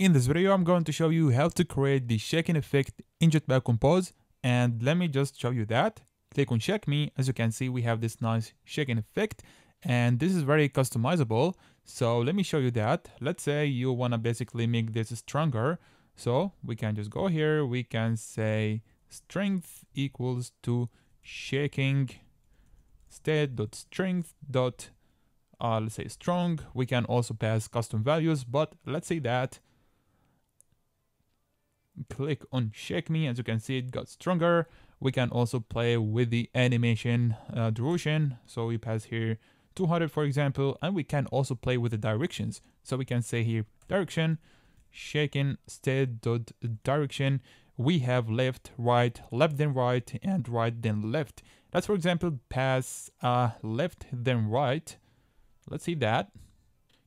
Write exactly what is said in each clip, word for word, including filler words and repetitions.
In this video, I'm going to show you how to create the shaking effect in Jetpack Compose. And let me just show you that. Click on Shake Me. As you can see, we have this nice shaking effect. And this is very customizable. So let me show you that. Let's say you want to basically make this stronger. So we can just go here. We can say strength equals to shaking state dot strength dot, uh, let's say strong. We can also pass custom values, but let's say that. Click on Shake Me. As you can see, it got stronger. We can also play with the animation uh, duration. So we pass here two hundred, for example, and we can also play with the directions. So we can say here direction, shaking state dot direction. We have left, right, left then right, and right then left. Let's, for example, pass uh, left then right. Let's see that.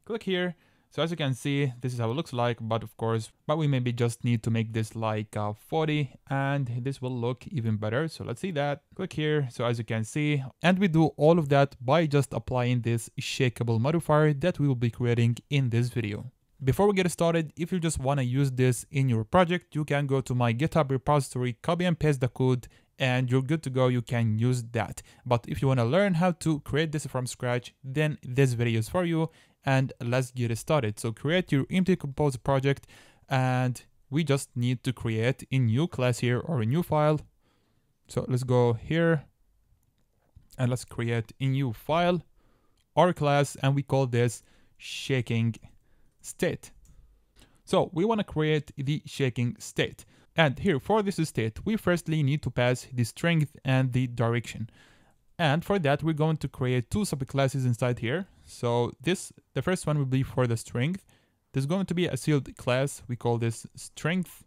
Click here. So as you can see, this is how it looks like, but of course, but we maybe just need to make this like uh, forty, and this will look even better. So let's see that. Click here. So as you can see, and we do all of that by just applying this shakeable modifier that we will be creating in this video. Before we get started, if you just want to use this in your project, you can go to my GitHub repository, copy and paste the code, and you're good to go. You can use that. But if you want to learn how to create this from scratch, then this video is for you. And let's get started. So create your empty compose project, and we just need to create a new class here or a new file. So let's go here and let's create a new file or class, and we call this shaking state. So we want to create the shaking state, and here for this state, we firstly need to pass the strength and the direction. And for that, we're going to create two subclasses inside here. So this, the first one will be for the strength. There's going to be a sealed class. We call this strength,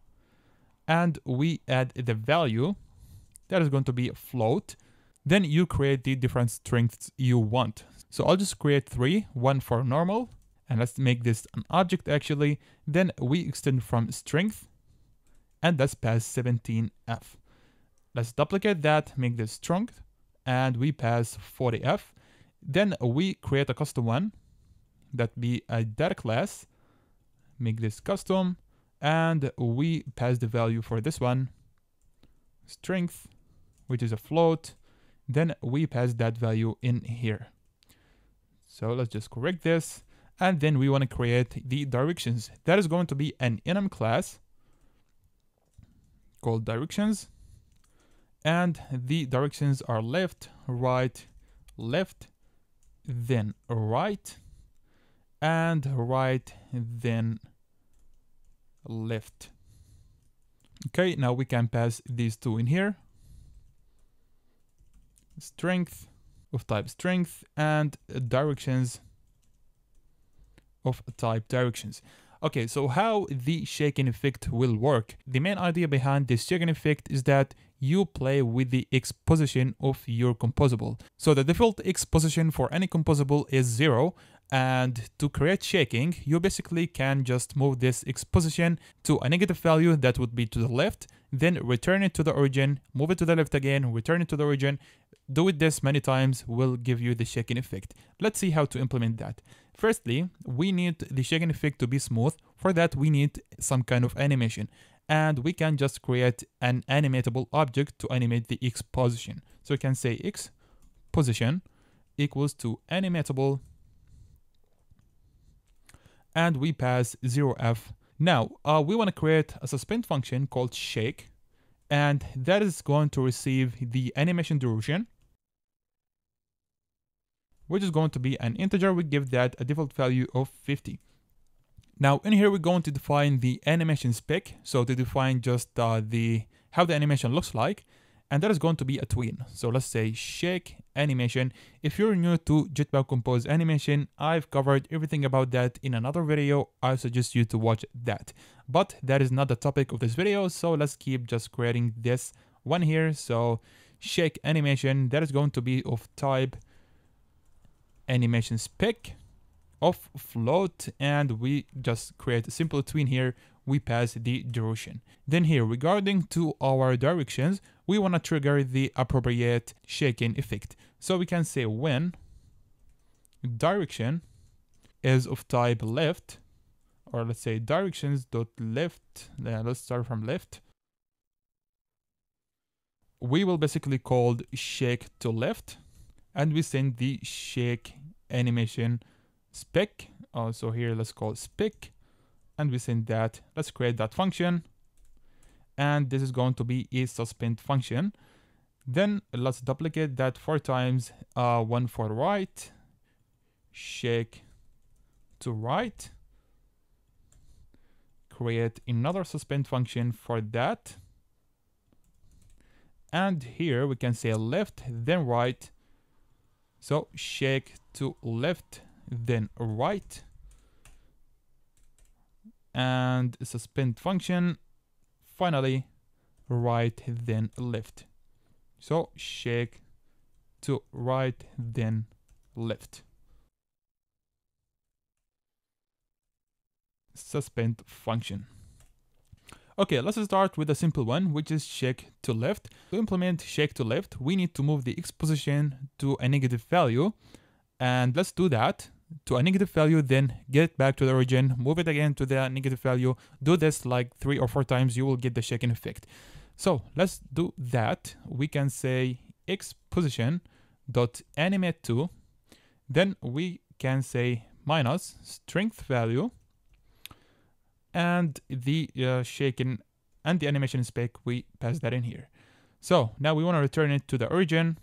and we add the value that is going to be a float. Then you create the different strengths you want. So I'll just create three, one for normal, and let's make this an object actually. Then we extend from strength, and let's pass seventeen F. Let's duplicate that, make this strength, and we pass forty F. Then we create a custom one that be a data class, make this custom, and we pass the value for this one, strength, which is a float. Then we pass that value in here. So let's just correct this. And then we want to create the directions. That is going to be an enum class called directions. And the directions are left, right, left, then right, and right, then left. Okay, now we can pass these two in here. Strength of type strength and directions of type directions. Okay, so how the shaking effect will work. The main idea behind this shaking effect is that you play with the X position of your composable. So the default X position for any composable is zero. And to create shaking, you basically can just move this X position to a negative value that would be to the left, then return it to the origin, move it to the left again, return it to the origin. Do it this many times will give you the shaking effect. Let's see how to implement that. Firstly, we need the shaking effect to be smooth. For that, we need some kind of animation, and we can just create an animatable object to animate the X position. So we can say X position equals to animatable, and we pass zero F. Now uh, we want to create a suspend function called shake, and that is going to receive the animation duration, which is going to be an integer. We give that a default value of fifty. Now in here, we're going to define the animation spec. So to define just uh, the how the animation looks like, and that is going to be a tween. So let's say shake animation. If you're new to Jetpack Compose animation, I've covered everything about that in another video. I suggest you to watch that, but that is not the topic of this video. So let's keep just creating this one here. So shake animation, that is going to be of type animation spec of float, and we just create a simple tween here. We pass the duration. Then here, regarding to our directions, we want to trigger the appropriate shaking effect. So we can say when direction is of type left or let's say directions dot left. Yeah, let's start from left. We will basically call shake to left, and we send the shake animation spec. Also here, let's call spec, and we send that. Let's create that function, and this is going to be a suspend function. Then let's duplicate that four times, uh, one for right, shake to right. Create another suspend function for that. And here we can say left, then right. So shake to left, then right. And suspend function, finally, right, then left. So shake to right, then left. Suspend function. Okay, let's start with a simple one, which is shake to left. To implement shake to left, we need to move the x position to a negative value. And let's do that to a negative value, then get it back to the origin, move it again to the negative value. Do this like three or four times, you will get the shaking effect. So let's do that. We can say x position dot animate to, then we can say minus strength value, and the uh, shaken and the animation spec, we pass that in here. So now we want to return it to the origin.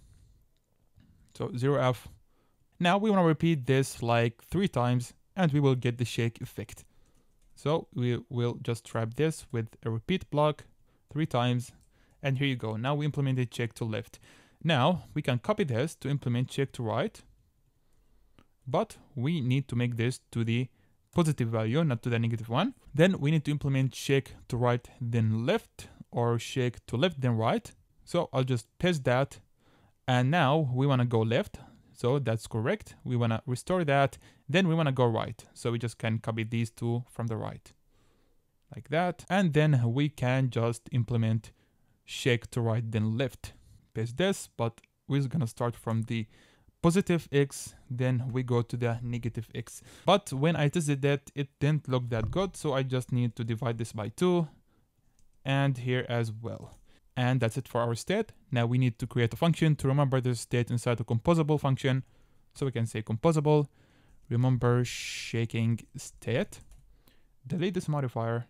So zero f. Now we want to repeat this like three times, and we will get the shake effect. So we will just trap this with a repeat block three times, and here you go. Now we implemented shake to left. Now we can copy this to implement shake to right, but we need to make this to the positive value, not to the negative one. Then we need to implement shake to right, then left, or shake to left, then right. So I'll just paste that. And now we want to go left. So that's correct. We want to restore that. Then we want to go right. So we just can copy these two from the right like that. And then we can just implement shake to right, then left. Paste this, but we're going to start from the positive x, then we go to the negative x. But when I tested that, it didn't look that good, so I just need to divide this by two, and here as well. And that's it for our state. Now we need to create a function to remember the state inside the composable function. So we can say composable, remember shaking state, delete this modifier,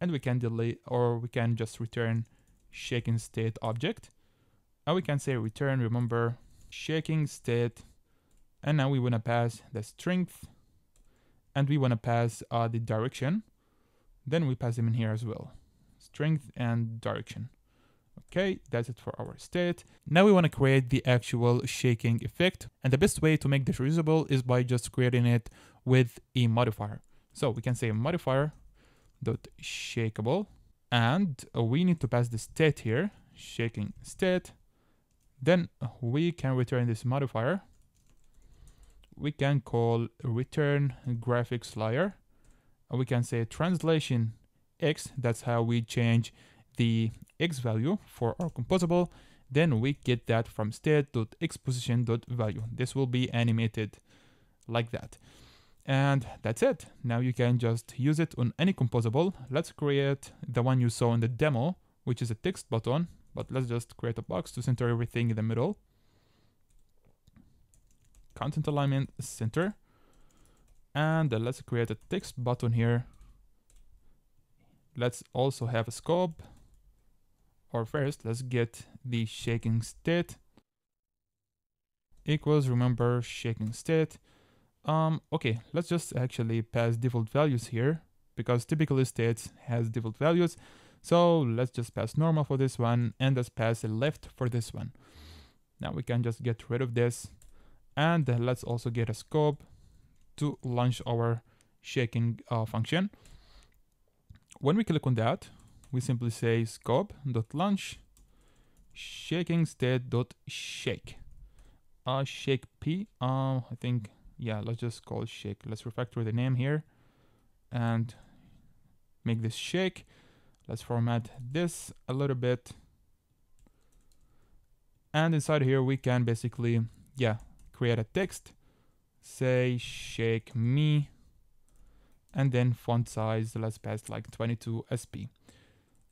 and we can delete, or we can just return shaking state object. And we can say return, remember shaking state, and now we want to pass the strength, and we want to pass uh, the direction. Then we pass them in here as well, strength and direction. Okay, that's it for our state. Now we want to create the actual shaking effect, and the best way to make this reusable is by just creating it with a modifier. So we can say modifier dot shakeable, and we need to pass the state here, shaking state. Then we can return this modifier. We can call return graphics layer. We can say translation x. That's how we change the x value for our composable. Then we get that from state.xPosition.value. This will be animated like that. And that's it. Now you can just use it on any composable. Let's create the one you saw in the demo, which is a text button. But let's just create a box to center everything in the middle. Content alignment center. And uh, let's create a text button here. Let's also have a scope. Or first, let's get the shaking state equals, remember, shaking state. Um, okay, let's just actually pass default values here, because typically states has default values. So let's just pass normal for this one, and let's pass a left for this one. Now we can just get rid of this, and let's also get a scope to launch our shaking uh, function. When we click on that, we simply say scope.launch shaking state.shake. Uh, shake P, uh, I think, yeah, let's just call it shake. Let's refactor the name here and make this shake. Let's format this a little bit. And inside here, we can basically, yeah, create a text, say shake me, and then font size, let's pass like twenty-two S P.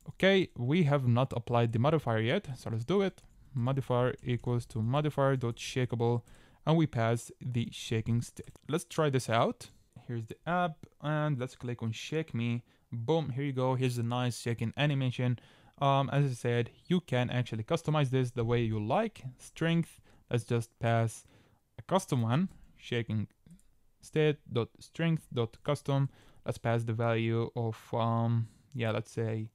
Okay, we have not applied the modifier yet, so let's do it. Modifier equals to modifier.shakeable, and we pass the shaking state. Let's try this out. Here's the app, and let's click on shake me. Boom, here you go. Here's a nice shaking animation. Um, as I said, you can actually customize this the way you like. Strength, let's just pass a custom one, shaking state.strength.custom. Let's pass the value of, um, yeah, let's say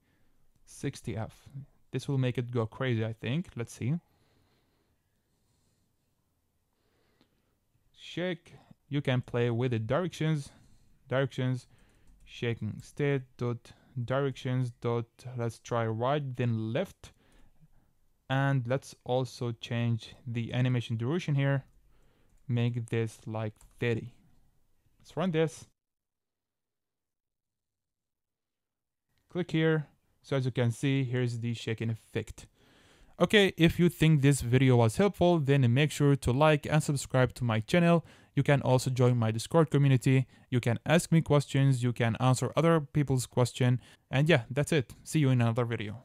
sixty F. This will make it go crazy, I think. Let's see. Shake. You can play with the directions. Directions. Shaking state dot directions dot. Let's try right then left. And let's also change the animation duration here. Make this like thirty. Let's run this. Click here. So as you can see, here's the shaking effect. Okay, if you think this video was helpful, then make sure to like and subscribe to my channel. You can also join my Discord community. You can ask me questions, you can answer other people's questions. And yeah, that's it. See you in another video.